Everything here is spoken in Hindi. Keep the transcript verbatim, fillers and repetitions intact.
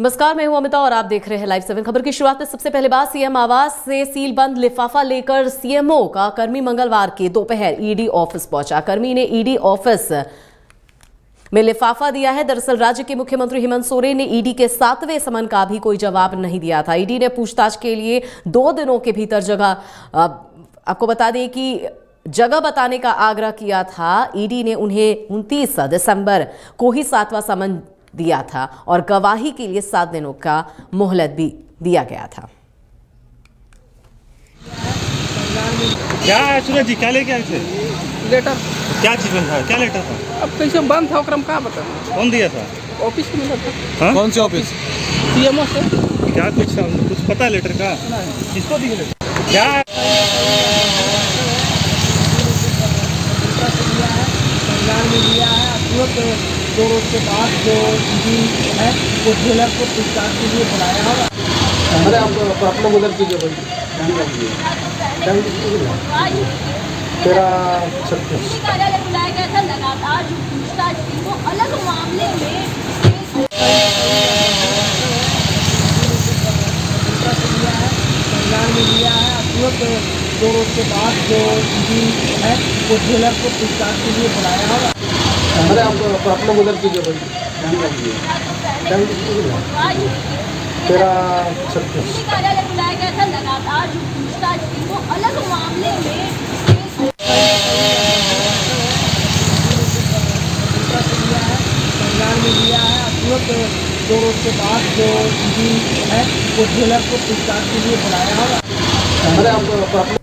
नमस्कार, मैं हूं अमिता और आप देख रहे हैं लाइव सेवन। खबर की शुरुआत में सबसे पहले बात सीएम आवास से सीलबंद लिफाफा लेकर सीएमओ का कर्मी मंगलवार की दोपहर ईडी ऑफिस पहुंचा। कर्मी ने ईडी ऑफिस में लिफाफा दिया है। दरअसल राज्य के मुख्यमंत्री हेमंत सोरेन ने ईडी के सातवें समन का भी कोई जवाब नहीं दिया था। ईडी ने पूछताछ के लिए दो दिनों के भीतर जगह आपको बता दें कि जगह बताने का आग्रह किया था। ईडी ने उन्हें उनतीस दिसंबर को ही सातवां समन दिया था और गवाही के लिए सात दिनों का मोहलत भी दिया गया था। क्या सूरज जी, क्या लेके आए थे? लेटर। क्या चीज बंद था? क्या लेटर था? अब कैसे बंद था क्रम, क्या बताऊं? कौन दिया था? ऑफिस में मिला था। कौन से ऑफिस? सीएमओ से। क्या कुछ कुछ पता लेटर का? किसको दिया लेटर? क्या दिया है? दो रोज के बाद जो है वो जेलर को पूछताछ के लिए बुलाया होगा। अरे आप आप लोग उधर कीजिए भाई, तेरा सब कुछ कार्यालय बुलाया गया था। लगातार जो पूछताछ थी वो अलग मामले में सरकार ने दिया है। आप लोग दो रोज के बाद जो है वो जेलर को पूछताछ के लिए बुलाया होगा। अरे आप आप लोग उधर कीजिए भाई, तेरा सब कुछ कार्यालय बुलाया गया था। लगातार जो पूछताछ थी वो अलग मामले में सरकार ने दिया है। आप लोग दो रोज के बाद जो है वो जेलर को पूछताछ के लिए बुलाया होगा। अरे आप